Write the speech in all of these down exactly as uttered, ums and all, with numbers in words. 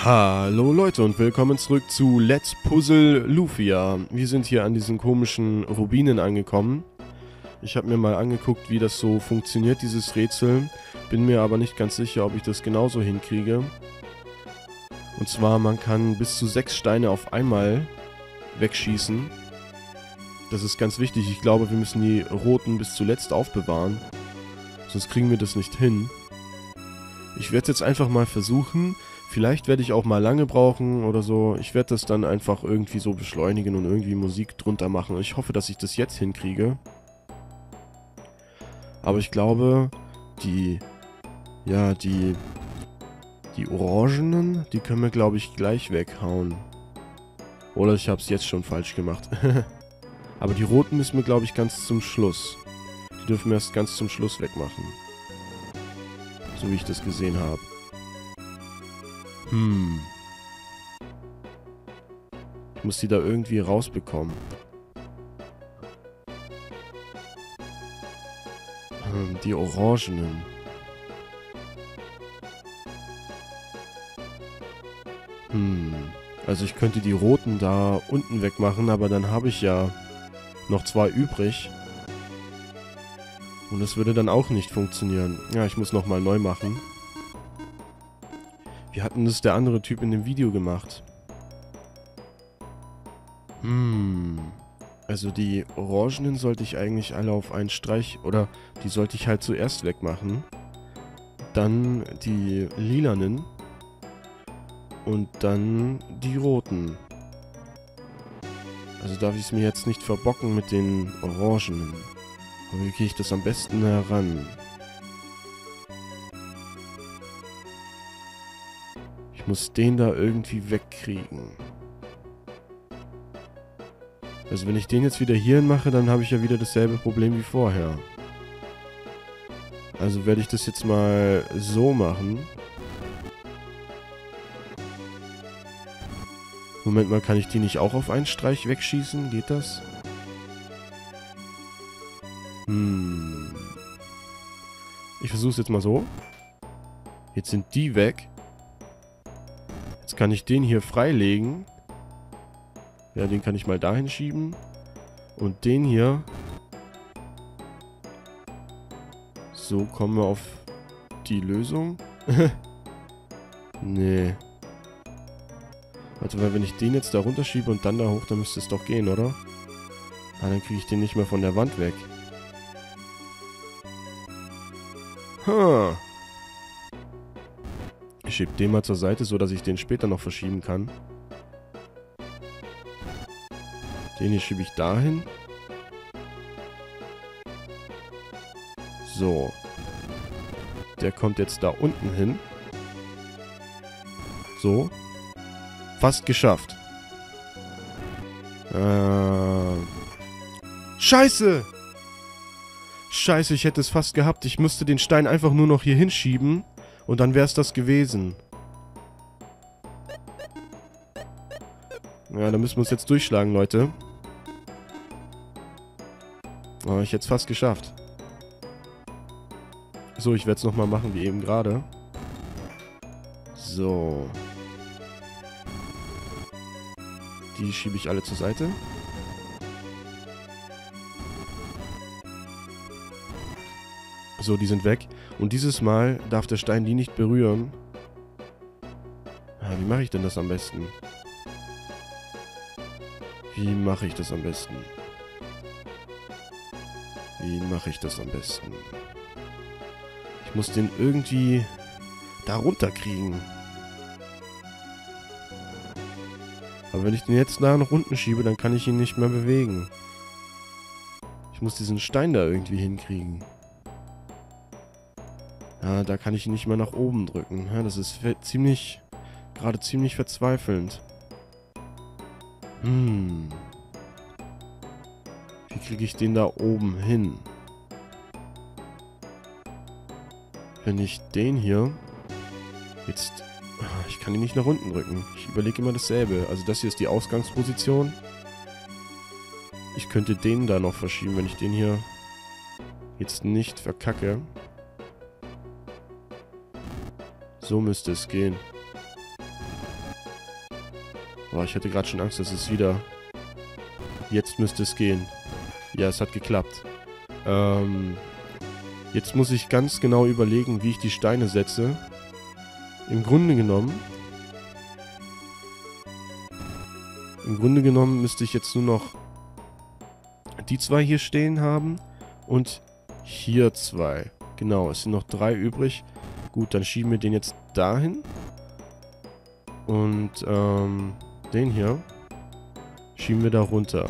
Hallo Leute und willkommen zurück zu Let's Puzzle Lufia. Wir sind hier an diesen komischen Rubinen angekommen. Ich habe mir mal angeguckt, wie das so funktioniert, dieses Rätsel. Bin mir aber nicht ganz sicher, ob ich das genauso hinkriege. Und zwar, man kann bis zu sechs Steine auf einmal wegschießen. Das ist ganz wichtig. Ich glaube, wir müssen die roten bis zuletzt aufbewahren. Sonst kriegen wir das nicht hin. Ich werde es jetzt einfach mal versuchen. Vielleicht werde ich auch mal lange brauchen oder so. Ich werde das dann einfach irgendwie so beschleunigen und irgendwie Musik drunter machen. Ich hoffe, dass ich das jetzt hinkriege. Aber ich glaube, die... Ja, die... Die Orangenen, die können wir, glaube ich, gleich weghauen. Oder ich habe es jetzt schon falsch gemacht. Aber die roten müssen wir, glaube ich, ganz zum Schluss. Die dürfen wir erst ganz zum Schluss wegmachen. So wie ich das gesehen habe. Hm. Ich muss die da irgendwie rausbekommen. Hm, die Orangenen. Hm. Also ich könnte die roten da unten wegmachen, aber dann habe ich ja noch zwei übrig. Und das würde dann auch nicht funktionieren. Ja, ich muss nochmal neu machen. Wie hat denn das der andere Typ in dem Video gemacht? Hm. Also die Orangenen sollte ich eigentlich alle auf einen Streich... Oder die sollte ich halt zuerst wegmachen. Dann die Lilanen. Und dann die roten. Also darf ich es mir jetzt nicht verbocken mit den Orangenen. Aber wie gehe ich das am besten heran? Ich muss den da irgendwie wegkriegen. Also wenn ich den jetzt wieder hier mache, dann habe ich ja wieder dasselbe Problem wie vorher. Also werde ich das jetzt mal so machen. Moment mal, kann ich die nicht auch auf einen Streich wegschießen? Geht das? Hm. Ich versuch's jetzt mal so. Jetzt sind die weg. Jetzt kann ich den hier freilegen. Ja, den kann ich mal dahin schieben. Und den hier. So kommen wir auf die Lösung. Nee. Also, weil wenn ich den jetzt da runterschiebe und dann da hoch, dann müsste es doch gehen, oder? Ah, dann kriege ich den nicht mehr von der Wand weg. Ha. Ich schiebe den mal zur Seite, so dass ich den später noch verschieben kann. Den hier schiebe ich dahin. So. Der kommt jetzt da unten hin. So. Fast geschafft. Äh. Scheiße! Scheiße, ich hätte es fast gehabt. Ich müsste den Stein einfach nur noch hier hinschieben. Und dann wäre es das gewesen. Ja, da müssen wir uns jetzt durchschlagen, Leute. Oh, ich hätte es fast geschafft. So, ich werde es nochmal machen, wie eben gerade. So. Die schiebe ich alle zur Seite. So, die sind weg. Und dieses Mal darf der Stein die nicht berühren. Ah, wie mache ich denn das am besten? Wie mache ich das am besten? Wie mache ich das am besten? Ich muss den irgendwie da runterkriegen. Aber wenn ich den jetzt da nach unten schiebe, dann kann ich ihn nicht mehr bewegen. Ich muss diesen Stein da irgendwie hinkriegen. Ja, da kann ich ihn nicht mehr nach oben drücken. Ja, das ist ziemlich, gerade ziemlich verzweifelnd. Hm. Wie kriege ich den da oben hin? Wenn ich den hier jetzt... Ich kann ihn nicht nach unten drücken. Ich überlege immer dasselbe. Also das hier ist die Ausgangsposition. Ich könnte den da noch verschieben, wenn ich den hier jetzt nicht verkacke. So müsste es gehen. Oh, ich hatte gerade schon Angst, dass es wieder... Jetzt müsste es gehen. Ja, es hat geklappt. Ähm... Jetzt muss ich ganz genau überlegen, wie ich die Steine setze. Im Grunde genommen... Im Grunde genommen müsste ich jetzt nur noch die zwei hier stehen haben und hier zwei. Genau, es sind noch drei übrig. Gut, dann schieben wir den jetzt dahin. Und ähm, den hier schieben wir da runter.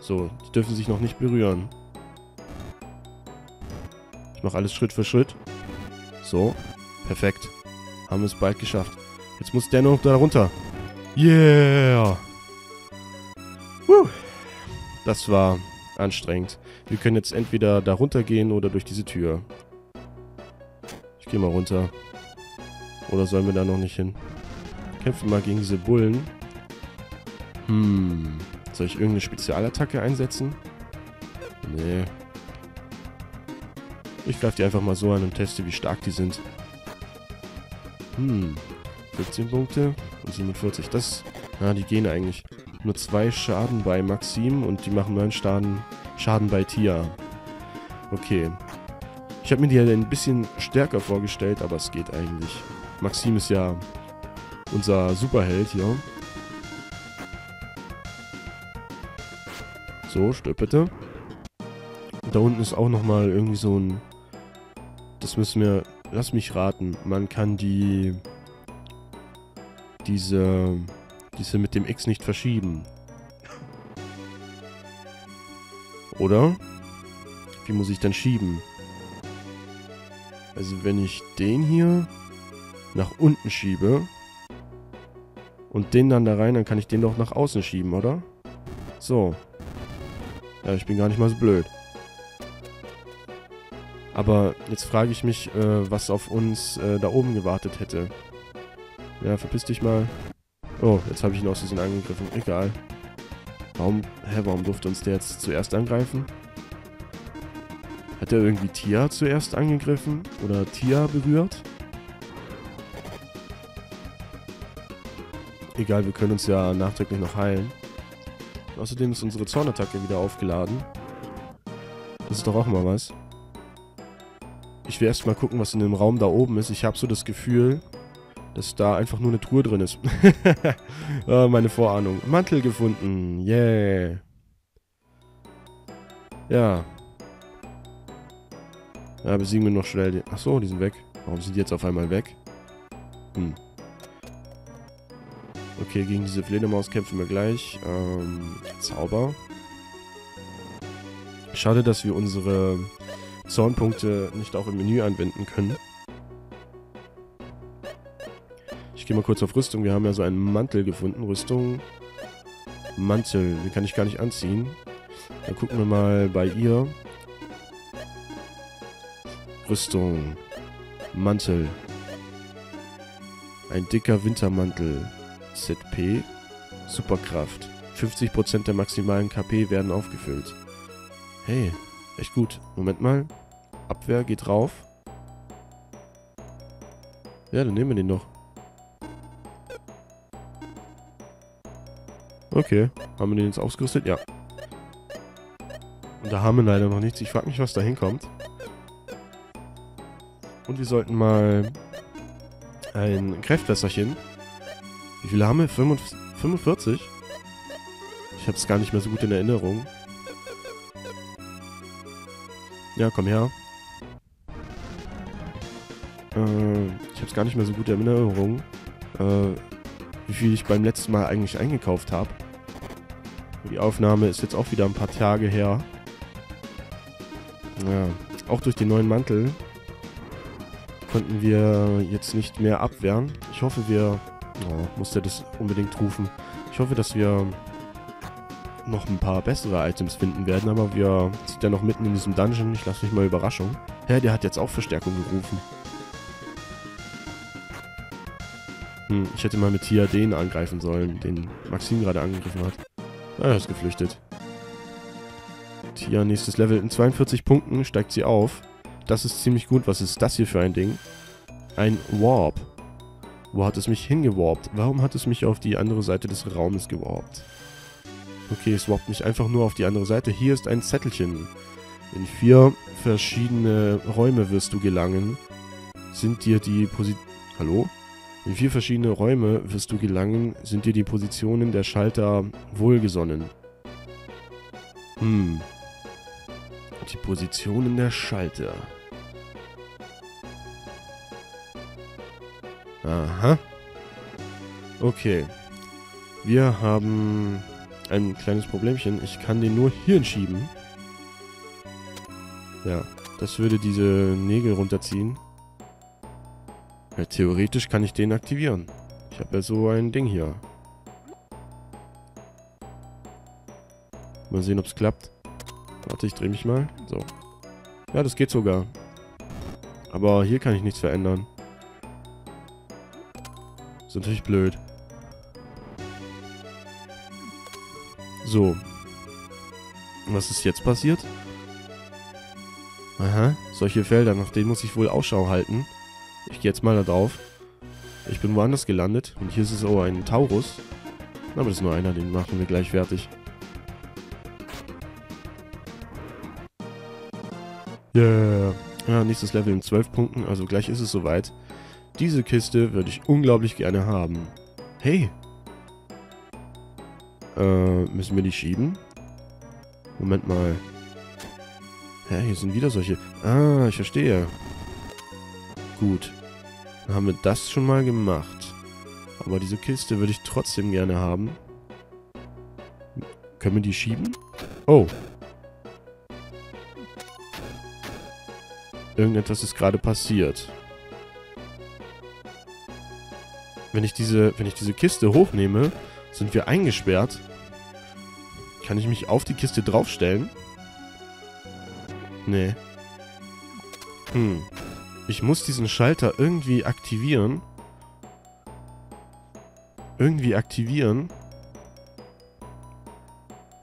So, die dürfen sich noch nicht berühren. Ich mache alles Schritt für Schritt. So, perfekt. Haben wir es bald geschafft. Jetzt muss der noch da runter. Yeah! Woo. Das war anstrengend. Wir können jetzt entweder da runter gehen oder durch diese Tür. Ich gehe mal runter. Oder sollen wir da noch nicht hin? Kämpfen mal gegen diese Bullen. Hm. Soll ich irgendeine Spezialattacke einsetzen? Nee. Ich greife die einfach mal so an und teste, wie stark die sind. Hm. fünfzehn Punkte und siebenundvierzig. Das... Ah, die gehen eigentlich. Nur zwei Schaden bei Maxim und die machen neun Schaden, Schaden bei Tia. Okay. Ich habe mir die halt ein bisschen stärker vorgestellt, aber es geht eigentlich. Maxim ist ja unser Superheld hier. So, stirb bitte. Da unten ist auch nochmal irgendwie so ein... Das müssen wir... Lass mich raten. Man kann die... Diese... Diese mit dem X nicht verschieben. Oder? Wie muss ich dann schieben? Also wenn ich den hier nach unten schiebe und den dann da rein, dann kann ich den doch nach außen schieben, oder? So. Ja, ich bin gar nicht mal so blöd. Aber jetzt frage ich mich, äh, was auf uns äh, da oben gewartet hätte. Ja, verpiss dich mal. Oh, jetzt habe ich ihn aus Versehen angegriffen. Egal. Warum, hä, warum durfte uns der jetzt zuerst angreifen? Hat er irgendwie Tia zuerst angegriffen? Oder Tia berührt? Egal, wir können uns ja nachträglich noch heilen. Außerdem ist unsere Zornattacke wieder aufgeladen. Das ist doch auch mal was. Ich will erst mal gucken, was in dem Raum da oben ist. Ich habe so das Gefühl... dass da einfach nur eine Truhe drin ist. Oh, meine Vorahnung. Mantel gefunden. Yeah. Ja. Ja, besiegen wir noch schnell den... Achso, die sind weg. Warum sind die jetzt auf einmal weg? Hm. Okay, gegen diese Fledermaus kämpfen wir gleich. Ähm, Zauber. Schade, dass wir unsere Zornpunkte nicht auch im Menü anwenden können. Ich gehe mal kurz auf Rüstung. Wir haben ja so einen Mantel gefunden. Rüstung. Mantel. Den kann ich gar nicht anziehen. Dann gucken wir mal bei ihr. Rüstung. Mantel. Ein dicker Wintermantel. Z P. Superkraft. fünfzig Prozent der maximalen K P werden aufgefüllt. Hey. Echt gut. Moment mal. Abwehr geht rauf. Ja, dann nehmen wir den noch. Okay, haben wir den jetzt ausgerüstet? Ja. Und da haben wir leider noch nichts. Ich frage mich, was da hinkommt. Und wir sollten mal ein Kräftwässerchen. Wie viele haben wir? fünfundvierzig? Ich habe es gar nicht mehr so gut in Erinnerung. Ja, komm her. Äh, ich habe es gar nicht mehr so gut in Erinnerung. Äh, wie viel ich beim letzten Mal eigentlich eingekauft habe. Die Aufnahme ist jetzt auch wieder ein paar Tage her. Ja, auch durch den neuen Mantel konnten wir jetzt nicht mehr abwehren. Ich hoffe, wir... Oh, muss der das unbedingt rufen. Ich hoffe, dass wir noch ein paar bessere Items finden werden, aber wir sind ja noch mitten in diesem Dungeon. Ich lasse mich mal Überraschung. Hä, der hat jetzt auch Verstärkung gerufen. Hm, ich hätte mal mit Tia den angreifen sollen, den Maxim gerade angegriffen hat. Ah, er ist geflüchtet. Tia, nächstes Level. In zweiundvierzig Punkten steigt sie auf. Das ist ziemlich gut. Was ist das hier für ein Ding? Ein Warp. Wo hat es mich hingewarpt? Warum hat es mich auf die andere Seite des Raumes gewarpt? Okay, es warpt mich einfach nur auf die andere Seite. Hier ist ein Zettelchen. In vier verschiedene Räume wirst du gelangen. Sind dir die Posi... Hallo? In vier verschiedene Räume wirst du gelangen, sind dir die Positionen der Schalter wohlgesonnen. Hm. Die Positionen der Schalter. Aha. Okay. Wir haben ein kleines Problemchen. Ich kann den nur hierhin schieben. Ja, das würde diese Nägel runterziehen. Ja, theoretisch kann ich den aktivieren. Ich habe ja so ein Ding hier. Mal sehen, ob es klappt. Warte, ich drehe mich mal. So. Ja, das geht sogar. Aber hier kann ich nichts verändern. Ist natürlich blöd. So. Was ist jetzt passiert? Aha, solche Felder, nach denen muss ich wohl Ausschau halten. Ich gehe jetzt mal da drauf. Ich bin woanders gelandet. Und hier ist es auch ein Taurus. Aber das ist nur einer, den machen wir gleich fertig. Yeah. Ja, nächstes Level in zwölf Punkten. Also gleich ist es soweit. Diese Kiste würde ich unglaublich gerne haben. Hey. Äh, müssen wir die schieben? Moment mal. Hä, hier sind wieder solche... Ah, ich verstehe. Gut. Dann haben wir das schon mal gemacht. Aber diese Kiste würde ich trotzdem gerne haben. Können wir die schieben? Oh. Irgendetwas ist gerade passiert. Wenn ich diese, wenn ich diese Kiste hochnehme, sind wir eingesperrt. Kann ich mich auf die Kiste draufstellen? Nee. Hm. Ich muss diesen Schalter irgendwie aktivieren. Irgendwie aktivieren.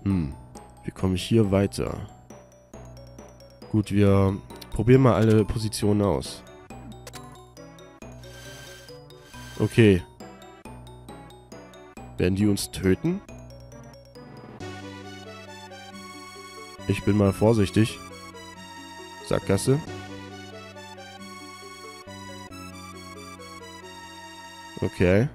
Hm. Wie komme ich hier weiter? Gut, wir probieren mal alle Positionen aus. Okay. Werden die uns töten? Ich bin mal vorsichtig. Sackgasse. Okay.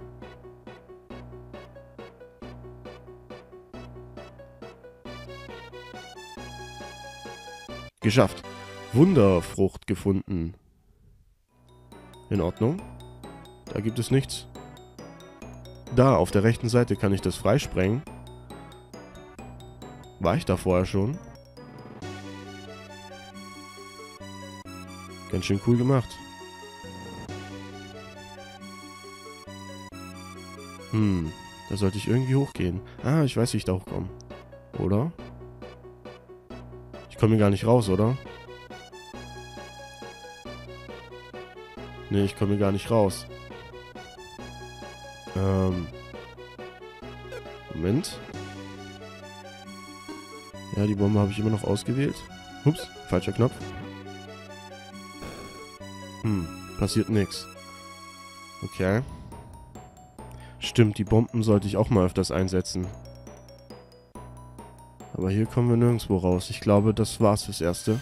Geschafft. Wunderfrucht gefunden. In Ordnung. Da gibt es nichts. Da, auf der rechten Seite kann ich das freisprengen. War ich da vorher schon? Ganz schön cool gemacht. Hm, da sollte ich irgendwie hochgehen. Ah, ich weiß, wie ich da hochkomme. Oder? Ich komme hier gar nicht raus, oder? Ne, ich komme hier gar nicht raus. Ähm. Moment. Ja, die Bombe habe ich immer noch ausgewählt. Ups, falscher Knopf. Hm, passiert nichts. Okay. Stimmt, die Bomben sollte ich auch mal öfters einsetzen. Aber hier kommen wir nirgendwo raus. Ich glaube, das war's fürs Erste.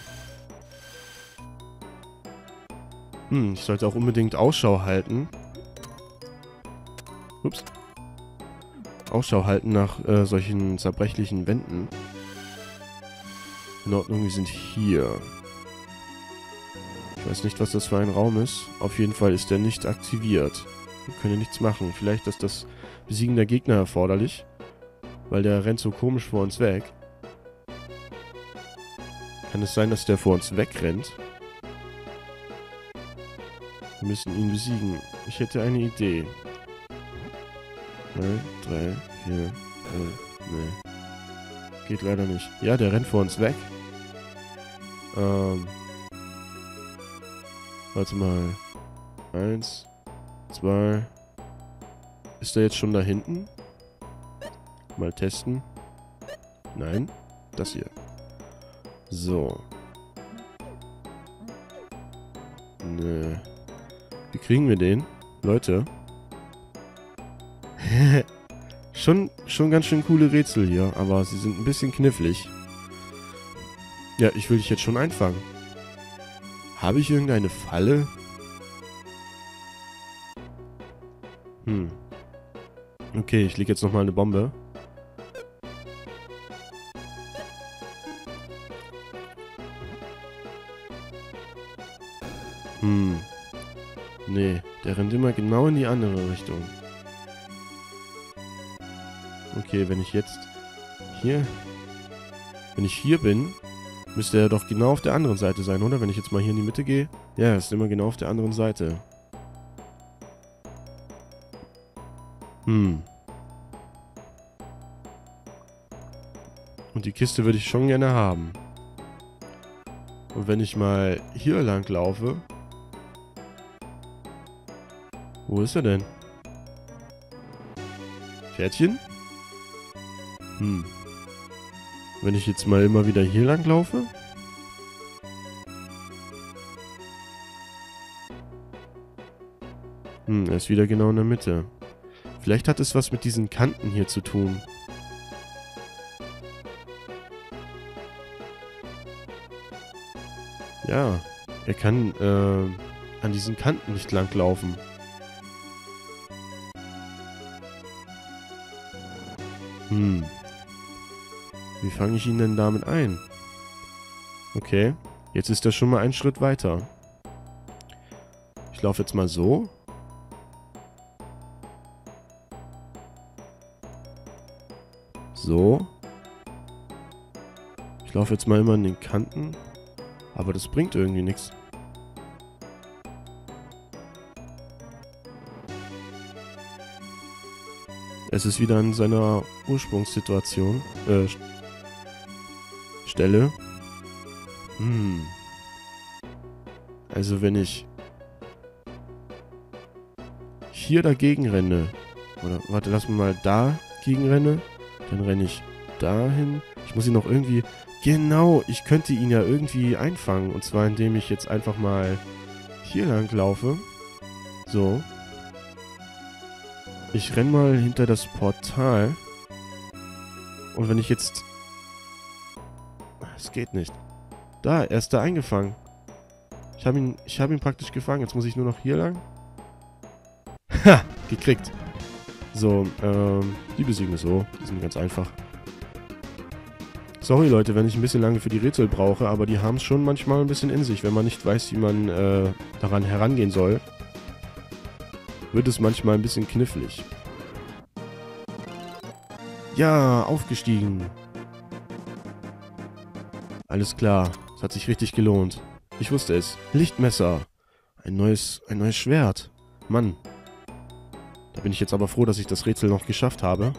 Hm, ich sollte auch unbedingt Ausschau halten. Ups. Ausschau halten nach äh, solchen zerbrechlichen Wänden. In Ordnung, wir sind hier. Ich weiß nicht, was das für ein Raum ist. Auf jeden Fall ist der nicht aktiviert. Wir können nichts machen. Vielleicht ist das Besiegen der Gegner erforderlich. Weil der rennt so komisch vor uns weg. Kann es sein, dass der vor uns wegrennt? Wir müssen ihn besiegen. Ich hätte eine Idee. drei, drei, vier, nee. Geht leider nicht. Ja, der rennt vor uns weg. Ähm. Warte mal. Eins. Zwei. Ist er jetzt schon da hinten? Mal testen. Nein, das hier. So. Nö. Wie kriegen wir den? Leute. Schon, schon ganz schön coole Rätsel hier, aber sie sind ein bisschen knifflig. Ja, ich will dich jetzt schon einfangen. Habe ich irgendeine Falle? Hm. Okay, ich lege jetzt nochmal eine Bombe. Hm. Nee, der rennt immer genau in die andere Richtung. Okay, wenn ich jetzt hier... Wenn ich hier bin, müsste er doch genau auf der anderen Seite sein, oder? Wenn ich jetzt mal hier in die Mitte gehe. Ja, er ist immer genau auf der anderen Seite. Hm. Und die Kiste würde ich schon gerne haben. Und wenn ich mal hier lang laufe... Wo ist er denn? Pferdchen? Hm. Wenn ich jetzt mal immer wieder hier lang laufe? Hm, er ist wieder genau in der Mitte. Vielleicht hat es was mit diesen Kanten hier zu tun. Ja, er kann äh, an diesen Kanten nicht lang laufen. Hm. Wie fange ich ihn denn damit ein? Okay, jetzt ist er schon mal einen Schritt weiter. Ich laufe jetzt mal so. So. Ich laufe jetzt mal immer an den Kanten. Aber das bringt irgendwie nichts. Es ist wieder in seiner Ursprungssituation, äh, Stelle. Hm. Also wenn ich hier dagegen renne, oder warte, lass mich mal dagegen renne, dann renne ich dahin. Ich muss ihn noch irgendwie, genau, ich könnte ihn ja irgendwie einfangen, und zwar indem ich jetzt einfach mal hier lang laufe. So. Ich renn mal hinter das Portal. Und wenn ich jetzt... Es geht nicht. Da, er ist da eingefangen. Ich habe ihn, ich hab ihn praktisch gefangen. Jetzt muss ich nur noch hier lang. Ha! Gekriegt. So, ähm... die besiegen es so. Die sind ganz einfach. Sorry, Leute, wenn ich ein bisschen lange für die Rätsel brauche, aber die haben es schon manchmal ein bisschen in sich, wenn man nicht weiß, wie man äh, daran herangehen soll. Wird es manchmal ein bisschen knifflig. Ja, aufgestiegen. Alles klar, es hat sich richtig gelohnt. Ich wusste es. Lichtmesser. Ein neues, ein neues Schwert. Mann. Da bin ich jetzt aber froh, dass ich das Rätsel noch geschafft habe.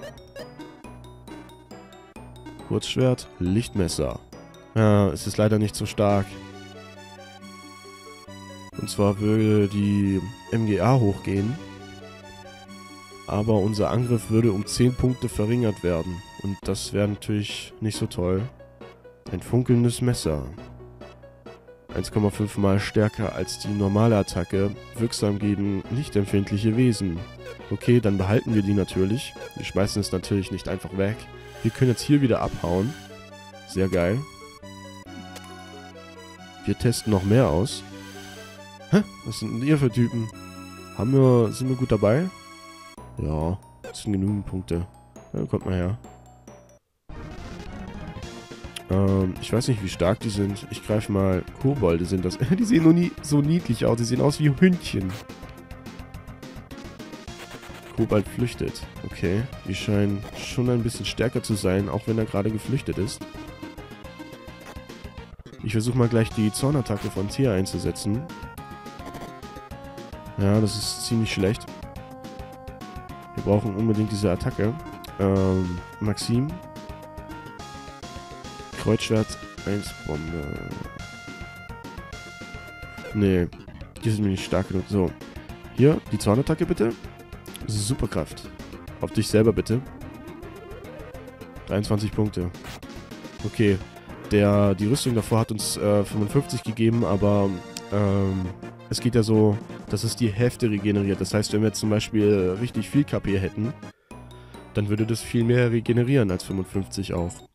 Kurzschwert, Lichtmesser. Ja, es ist leider nicht so stark. Und zwar würde die M G A hochgehen. Aber unser Angriff würde um zehn Punkte verringert werden. Und das wäre natürlich nicht so toll. Ein funkelndes Messer. eins Komma fünf mal stärker als die normale Attacke. Wirksam gegen lichtempfindliche Wesen. Okay, dann behalten wir die natürlich. Wir schmeißen es natürlich nicht einfach weg. Wir können jetzt hier wieder abhauen. Sehr geil. Wir testen noch mehr aus. Hä? Was sind denn ihr für Typen? Haben wir, sind wir gut dabei? Ja, das sind genügend Punkte. Ja, kommt mal her. Ähm, ich weiß nicht, wie stark die sind. Ich greife mal... Kobolde sind das. Die sehen nur nie so niedlich aus. Die sehen aus wie Hündchen. Kobold flüchtet. Okay, die scheinen schon ein bisschen stärker zu sein, auch wenn er gerade geflüchtet ist. Ich versuche mal gleich die Zornattacke von Tia einzusetzen. Ja, das ist ziemlich schlecht. Wir brauchen unbedingt diese Attacke. Ähm, Maxim. Kreuzschwert, eins Bombe. Nee, die sind mir nicht stark genug. So, hier, die Zornattacke bitte. Superkraft. Auf dich selber bitte. dreiundzwanzig Punkte. Okay, der, die Rüstung davor hat uns äh, fünfundfünfzig gegeben, aber ähm, es geht ja so... dass es die Hälfte regeneriert. Das heißt, wenn wir jetzt zum Beispiel richtig viel K P hätten, dann würde das viel mehr regenerieren als fünfundfünfzig auch.